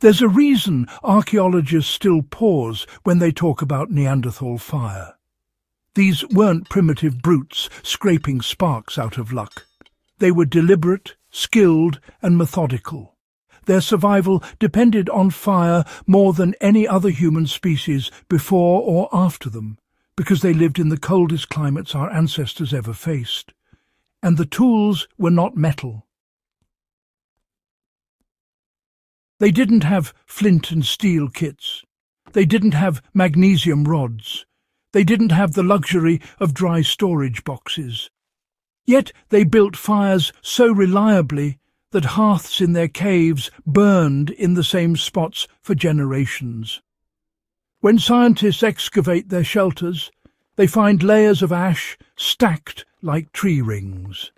There's a reason archaeologists still pause when they talk about Neanderthal fire. These weren't primitive brutes scraping sparks out of luck. They were deliberate, skilled, and methodical. Their survival depended on fire more than any other human species before or after them, because they lived in the coldest climates our ancestors ever faced. And the tools were not metal. They didn't have flint and steel kits. They didn't have magnesium rods. They didn't have the luxury of dry storage boxes. Yet they built fires so reliably that hearths in their caves burned in the same spots for generations. When scientists excavate their shelters, they find layers of ash stacked like tree rings.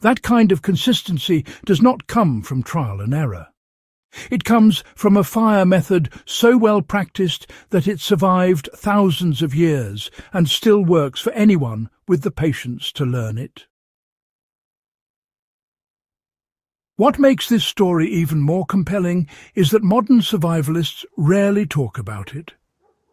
That kind of consistency does not come from trial and error. It comes from a fire method so well practiced that it survived thousands of years and still works for anyone with the patience to learn it. What makes this story even more compelling is that modern survivalists rarely talk about it.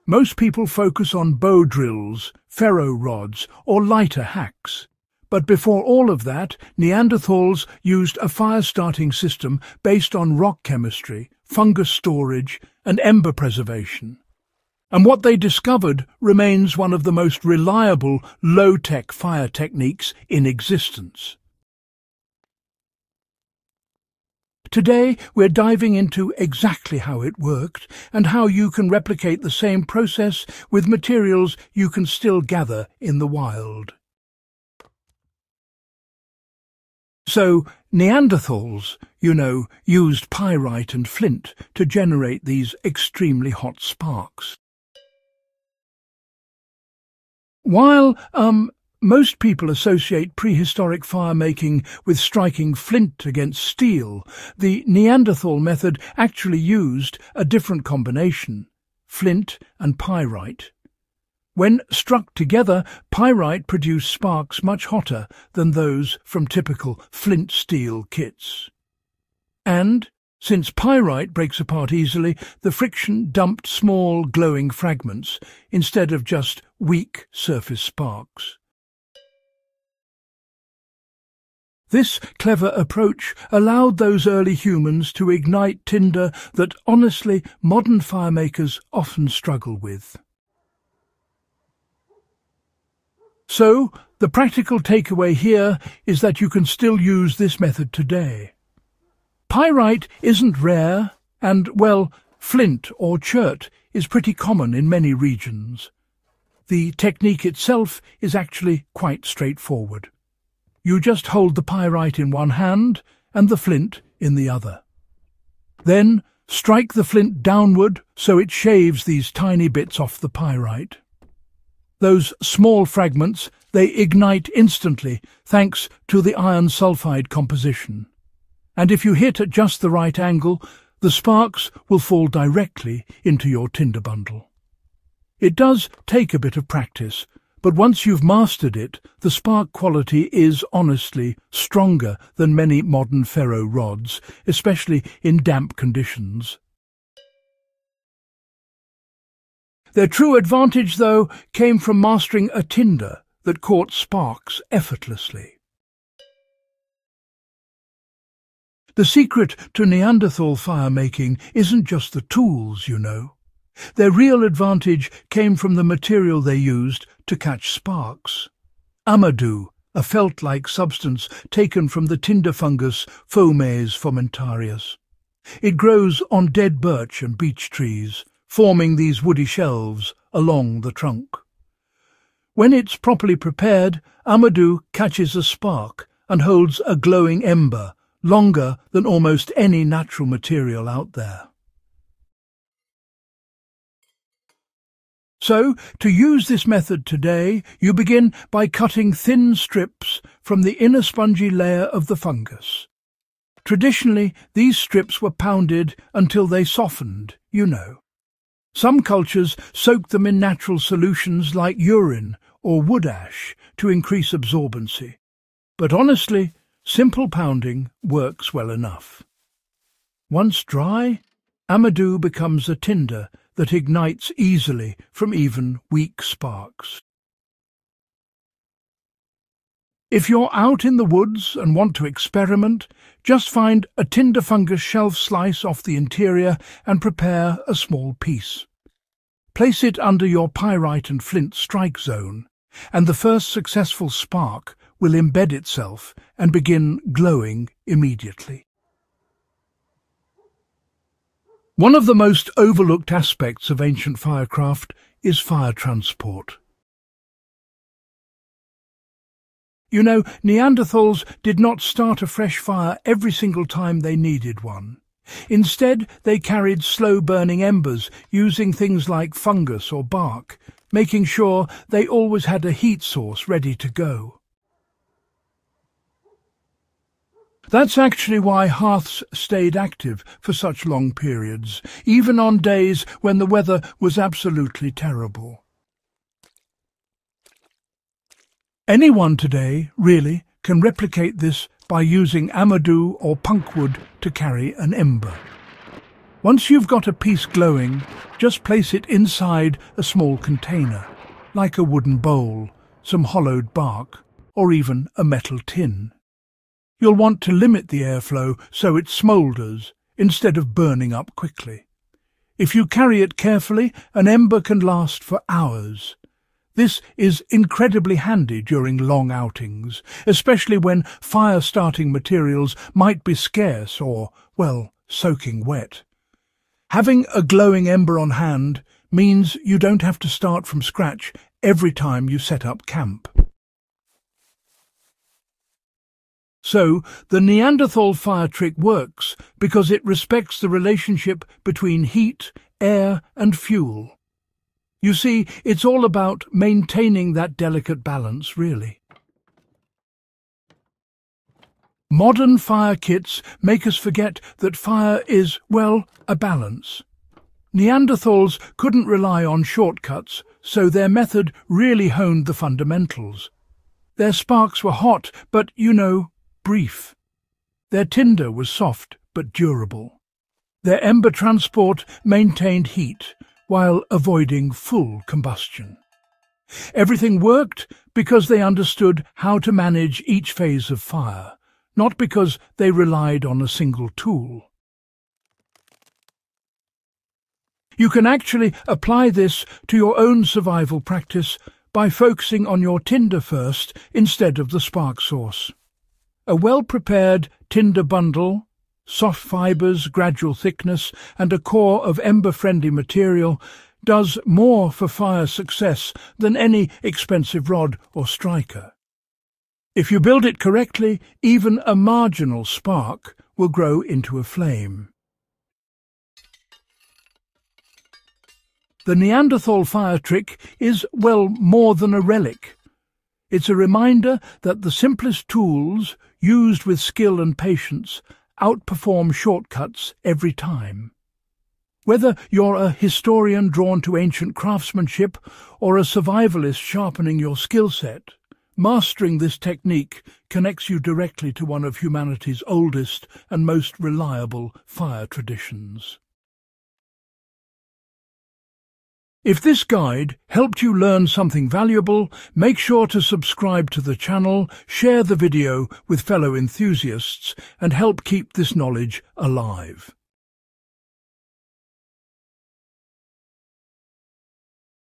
Most people focus on bow drills, ferro rods, or lighter hacks. But before all of that, Neanderthals used a fire-starting system based on rock chemistry, fungus storage, and ember preservation. And what they discovered remains one of the most reliable low-tech fire techniques in existence. Today, we're diving into exactly how it worked and how you can replicate the same process with materials you can still gather in the wild. So, Neanderthals, you know, used pyrite and flint to generate these extremely hot sparks. While, most people associate prehistoric fire-making with striking flint against steel, the Neanderthal method actually used a different combination, flint and pyrite. When struck together, pyrite produced sparks much hotter than those from typical flint-steel kits. And, since pyrite breaks apart easily, the friction dumped small, glowing fragments instead of just weak surface sparks. This clever approach allowed those early humans to ignite tinder that, honestly, modern firemakers often struggle with. So, the practical takeaway here is that you can still use this method today. Pyrite isn't rare, and, well, flint or chert is pretty common in many regions. The technique itself is actually quite straightforward. You just hold the pyrite in one hand and the flint in the other. Then strike the flint downward so it shaves these tiny bits off the pyrite. Those small fragments, they ignite instantly thanks to the iron sulfide composition. And if you hit at just the right angle, the sparks will fall directly into your tinder bundle. It does take a bit of practice, but once you've mastered it, the spark quality is, honestly, stronger than many modern ferro rods, especially in damp conditions. Their true advantage, though, came from mastering a tinder that caught sparks effortlessly. The secret to Neanderthal fire-making isn't just the tools, you know. Their real advantage came from the material they used to catch sparks. Amadou, a felt-like substance taken from the tinder fungus Fomes fomentarius. It grows on dead birch and beech trees, forming these woody shelves along the trunk. When it's properly prepared, Amadou catches a spark and holds a glowing ember, longer than almost any natural material out there. So, to use this method today, you begin by cutting thin strips from the inner spongy layer of the fungus. Traditionally, these strips were pounded until they softened, you know. Some cultures soak them in natural solutions like urine or wood ash to increase absorbency. But honestly, simple pounding works well enough. Once dry, Amadou becomes a tinder that ignites easily from even weak sparks. If you're out in the woods and want to experiment, just find a tinder fungus shelf slice off the interior and prepare a small piece. Place it under your pyrite and flint strike zone, and the first successful spark will embed itself and begin glowing immediately. One of the most overlooked aspects of ancient firecraft is fire transport. You know, Neanderthals did not start a fresh fire every single time they needed one. Instead, they carried slow-burning embers, using things like fungus or bark, making sure they always had a heat source ready to go. That's actually why hearths stayed active for such long periods, even on days when the weather was absolutely terrible. Anyone today, really, can replicate this by using amadou or punkwood to carry an ember. Once you've got a piece glowing, just place it inside a small container, like a wooden bowl, some hollowed bark, or even a metal tin. You'll want to limit the airflow so it smoulders instead of burning up quickly. If you carry it carefully, an ember can last for hours. This is incredibly handy during long outings, especially when fire-starting materials might be scarce or, well, soaking wet. Having a glowing ember on hand means you don't have to start from scratch every time you set up camp. So, the Neanderthal fire trick works because it respects the relationship between heat, air and fuel. You see, it's all about maintaining that delicate balance, really. Modern fire kits make us forget that fire is, well, a balance. Neanderthals couldn't rely on shortcuts, so their method really honed the fundamentals. Their sparks were hot, but, you know, brief. Their tinder was soft but durable. Their ember transport maintained heat while avoiding full combustion. Everything worked because they understood how to manage each phase of fire, not because they relied on a single tool. You can actually apply this to your own survival practice by focusing on your tinder first instead of the spark source. A well-prepared tinder bundle, soft fibres, gradual thickness and a core of ember-friendly material does more for fire success than any expensive rod or striker. If you build it correctly, even a marginal spark will grow into a flame. The Neanderthal fire trick is, well, more than a relic. It's a reminder that the simplest tools, used with skill and patience, outperform shortcuts every time. Whether you're a historian drawn to ancient craftsmanship or a survivalist sharpening your skill set, mastering this technique connects you directly to one of humanity's oldest and most reliable fire traditions. If this guide helped you learn something valuable, make sure to subscribe to the channel, share the video with fellow enthusiasts, and help keep this knowledge alive.